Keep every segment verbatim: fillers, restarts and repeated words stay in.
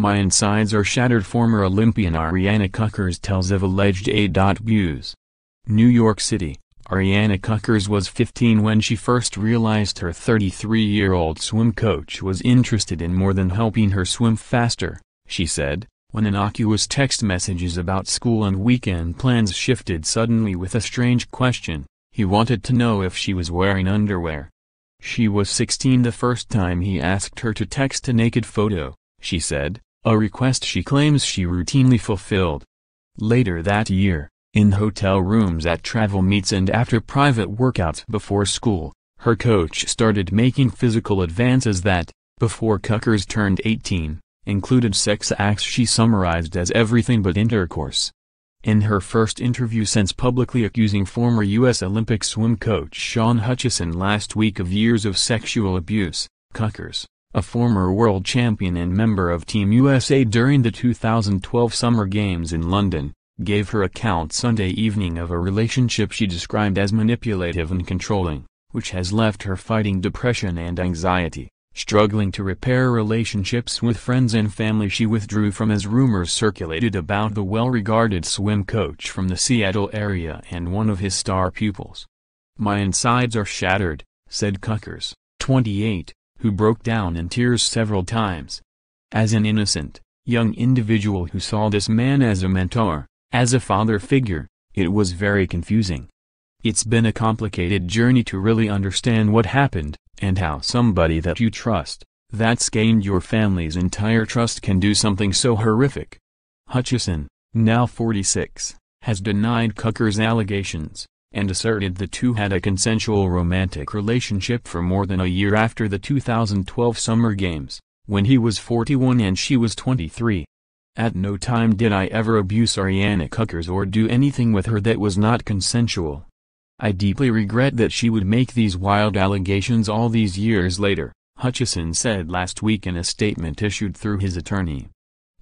My insides are shattered. Former Olympian Ariana Kukors tells of alleged abuse. New York City. Ariana Kukors was fifteen when she first realized her thirty-three-year-old swim coach was interested in more than helping her swim faster, she said, when innocuous text messages about school and weekend plans shifted suddenly with a strange question. He wanted to know if she was wearing underwear. She was sixteen the first time he asked her to text a naked photo, she said, a request she claims she routinely fulfilled. Later that year, in hotel rooms at travel meets and after private workouts before school, her coach started making physical advances that, before Kukors turned eighteen, included sex acts she summarized as everything but intercourse. In her first interview since publicly accusing former U S Olympic swim coach Sean Hutchison last week of years of sexual abuse, Kukors, a former world champion and member of Team U S A during the two thousand twelve Summer Games in London, gave her account Sunday evening of a relationship she described as manipulative and controlling, which has left her fighting depression and anxiety, struggling to repair relationships with friends and family. She withdrew from as rumors circulated about the well-regarded swim coach from the Seattle area and one of his star pupils. "My insides are shattered," said Kukors, twenty-eight. Who broke down in tears several times. As an innocent, young individual who saw this man as a mentor, as a father figure, it was very confusing. It's been a complicated journey to really understand what happened, and how somebody that you trust, that's gained your family's entire trust, can do something so horrific. Hutchison, now forty-six, has denied Kukors' allegations, and asserted the two had a consensual romantic relationship for more than a year after the two thousand twelve Summer Games, when he was forty-one and she was twenty-three. "At no time did I ever abuse Ariana Kukors or do anything with her that was not consensual. I deeply regret that she would make these wild allegations all these years later," Hutchison said last week in a statement issued through his attorney.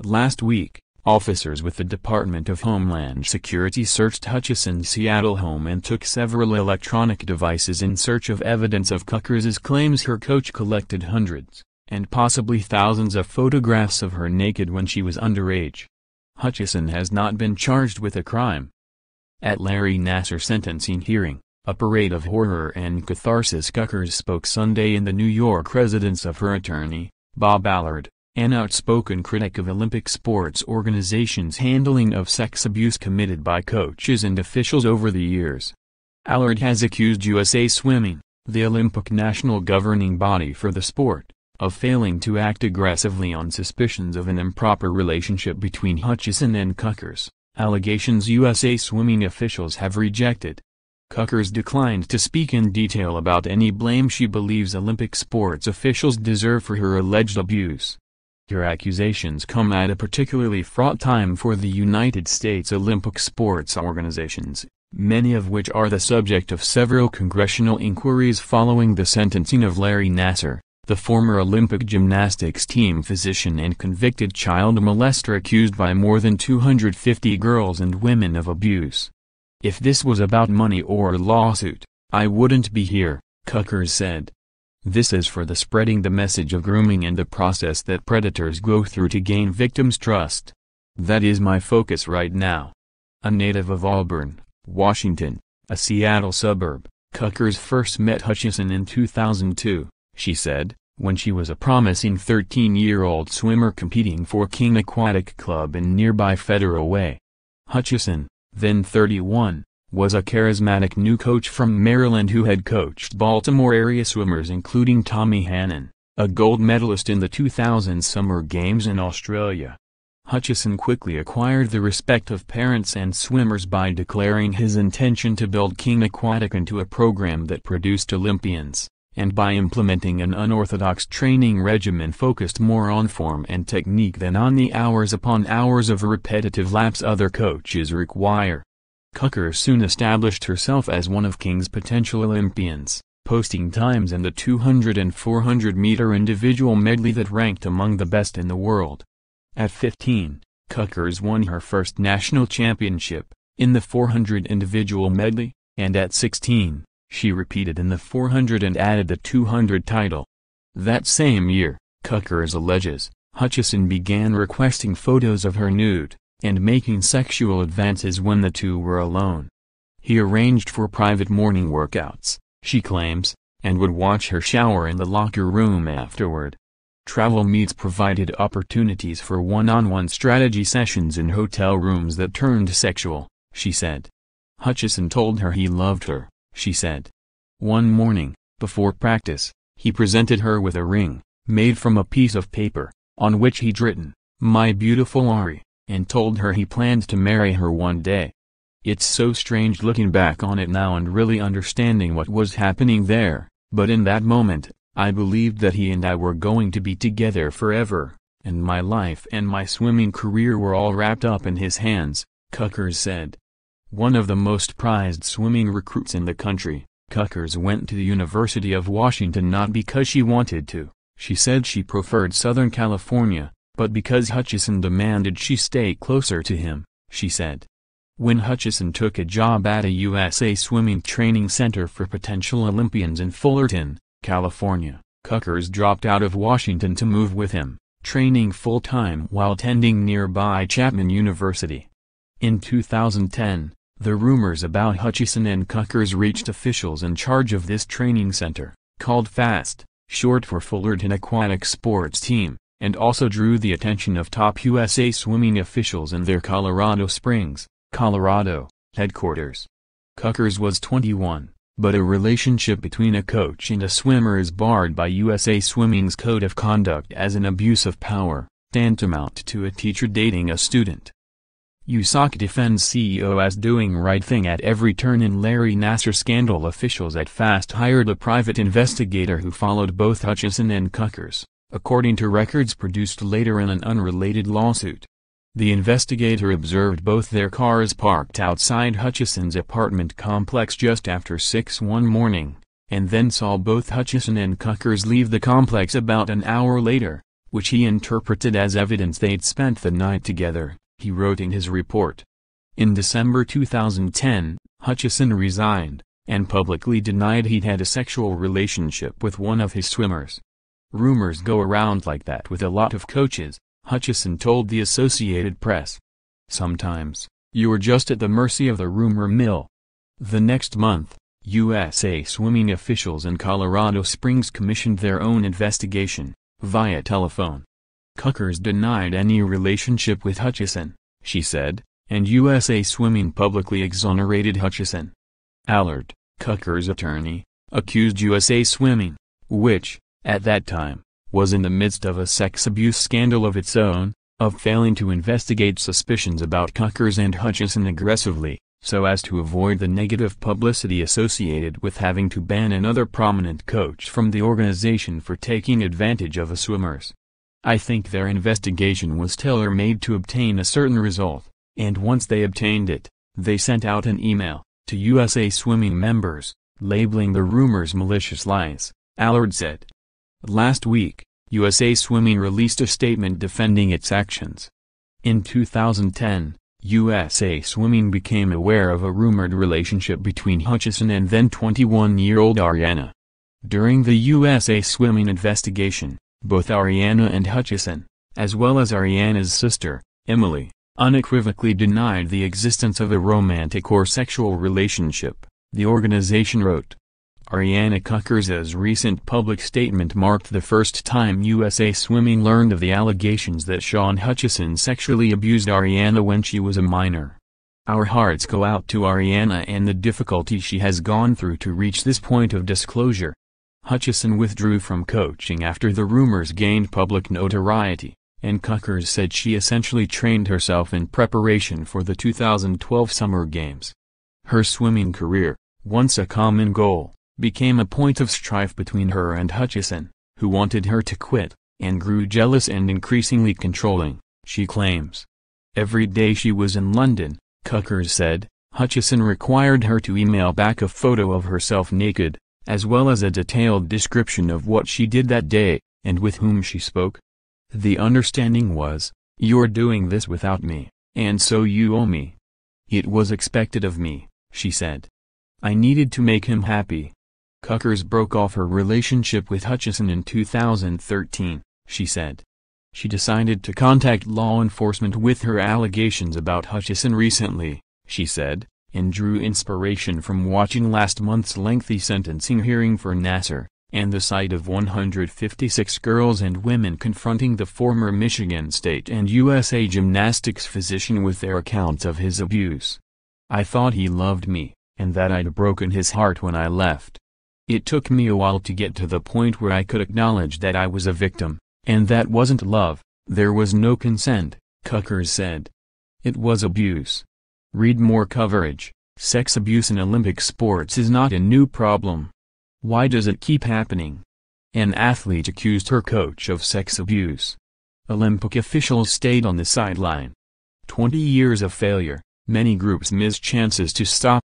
Last week, officers with the Department of Homeland Security searched Hutchison's Seattle home and took several electronic devices in search of evidence of Kukors' claims her coach collected hundreds, and possibly thousands of photographs of her naked when she was underage. Hutchison has not been charged with a crime. At Larry Nassar sentencing hearing, a parade of horror and catharsis, Kukors spoke Sunday in the New York residence of her attorney, Bob Allard, an outspoken critic of Olympic sports organizations' handling of sex abuse committed by coaches and officials over the years. Allard has accused U S A Swimming, the Olympic national governing body for the sport, of failing to act aggressively on suspicions of an improper relationship between Hutchison and Kukors, allegations U S A Swimming officials have rejected. Kukors declined to speak in detail about any blame she believes Olympic sports officials deserve for her alleged abuse. Her accusations come at a particularly fraught time for the United States Olympic sports organizations, many of which are the subject of several congressional inquiries following the sentencing of Larry Nassar, the former Olympic gymnastics team physician and convicted child molester accused by more than two hundred fifty girls and women of abuse. "If this was about money or a lawsuit, I wouldn't be here," Kukors said. "This is for the spreading the message of grooming and the process that predators go through to gain victims' trust. That is my focus right now." A native of Auburn, Washington, a Seattle suburb, Kukors first met Hutchison in two thousand two, she said, when she was a promising thirteen-year-old swimmer competing for King Aquatic Club in nearby Federal Way. Hutchison, then thirty-one, was a charismatic new coach from Maryland who had coached Baltimore-area swimmers including Tommy Hannon, a gold medalist in the two thousand Summer Games in Australia. Hutchison quickly acquired the respect of parents and swimmers by declaring his intention to build King Aquatic into a program that produced Olympians, and by implementing an unorthodox training regimen focused more on form and technique than on the hours upon hours of repetitive laps other coaches require. Kukors soon established herself as one of King's potential Olympians, posting times in the two hundred and four hundred meter individual medley that ranked among the best in the world. At fifteen, Kukors won her first national championship, in the four hundred individual medley, and at sixteen, she repeated in the four hundred and added the two hundred title. That same year, Kukors alleges, Hutchison began requesting photos of her nude, and making sexual advances when the two were alone. He arranged for private morning workouts, she claims, and would watch her shower in the locker room afterward. Travel meets provided opportunities for one-on-one strategy sessions in hotel rooms that turned sexual, she said. Hutchison told her he loved her, she said. One morning, before practice, he presented her with a ring, made from a piece of paper, on which he'd written, "My beautiful Ari," and told her he planned to marry her one day. It's so strange looking back on it now and really understanding what was happening there, but in that moment, I believed that he and I were going to be together forever, and my life and my swimming career were all wrapped up in his hands, Kukors said. One of the most prized swimming recruits in the country, Kukors went to the University of Washington not because she wanted to, she said she preferred Southern California, but because Hutchison demanded she stay closer to him, she said. When Hutchison took a job at a U S A Swimming training center for potential Olympians in Fullerton, California, Kukors dropped out of Washington to move with him, training full-time while attending nearby Chapman University. In two thousand ten, the rumors about Hutchison and Kukors reached officials in charge of this training center, called FAST, short for Fullerton Aquatic Sports Team, and also drew the attention of top U S A Swimming officials in their Colorado Springs, Colorado, headquarters. Kukors was twenty-one, but a relationship between a coach and a swimmer is barred by U S A Swimming's code of conduct as an abuse of power, tantamount to a teacher dating a student. U S A C defends C E O as doing right thing at every turn in Larry Nassar scandal. Officials at FAST hired a private investigator who followed both Hutchison and Kukors, according to records produced later in an unrelated lawsuit. The investigator observed both their cars parked outside Hutchison's apartment complex just after six one morning, and then saw both Hutchison and Kukors leave the complex about an hour later, which he interpreted as evidence they'd spent the night together, he wrote in his report. In December two thousand ten, Hutchison resigned, and publicly denied he'd had a sexual relationship with one of his swimmers. Rumors go around like that with a lot of coaches, Hutchison told the Associated Press. Sometimes, you're just at the mercy of the rumor mill. The next month, U S A Swimming officials in Colorado Springs commissioned their own investigation, via telephone. Kukors denied any relationship with Hutchison, she said, and U S A Swimming publicly exonerated Hutchison. Allard, Kukors' attorney, accused U S A Swimming, which, at that time, was in the midst of a sex abuse scandal of its own, of failing to investigate suspicions about Kukors and Hutchison aggressively, so as to avoid the negative publicity associated with having to ban another prominent coach from the organization for taking advantage of a swimmer's. I think their investigation was tailor-made to obtain a certain result, and once they obtained it, they sent out an email to U S A Swimming members, labeling the rumors malicious lies, Allard said. Last week, U S A Swimming released a statement defending its actions. In two thousand ten, U S A Swimming became aware of a rumored relationship between Hutchison and then twenty-one-year-old Ariana. During the U S A Swimming investigation, both Ariana and Hutchison, as well as Ariana's sister, Emily, unequivocally denied the existence of a romantic or sexual relationship, the organization wrote. Ariana Kukors's recent public statement marked the first time U S A Swimming learned of the allegations that Sean Hutchison sexually abused Ariana when she was a minor. Our hearts go out to Ariana and the difficulty she has gone through to reach this point of disclosure. Hutchison withdrew from coaching after the rumors gained public notoriety, and Kukors said she essentially trained herself in preparation for the two thousand twelve Summer Games. Her swimming career, once a common goal, became a point of strife between her and Hutchison, who wanted her to quit, and grew jealous and increasingly controlling, she claims. Every day she was in London, Kukors said, Hutchison required her to email back a photo of herself naked, as well as a detailed description of what she did that day, and with whom she spoke. The understanding was, you're doing this without me, and so you owe me. It was expected of me, she said. I needed to make him happy. Kukors broke off her relationship with Hutchison in two thousand thirteen, she said. she decided to contact law enforcement with her allegations about Hutchison recently, she said, and drew inspiration from watching last month's lengthy sentencing hearing for Nassar, and the sight of one hundred fifty-six girls and women confronting the former Michigan State and U S A gymnastics physician with their accounts of his abuse. I thought he loved me, and that I'd broken his heart when I left. It took me a while to get to the point where I could acknowledge that I was a victim, and that wasn't love, there was no consent, Kukors said. It was abuse. Read more coverage. Sex abuse in Olympic sports is not a new problem. Why does it keep happening? An athlete accused her coach of sex abuse. Olympic officials stayed on the sideline. twenty years of failure, many groups miss chances to stop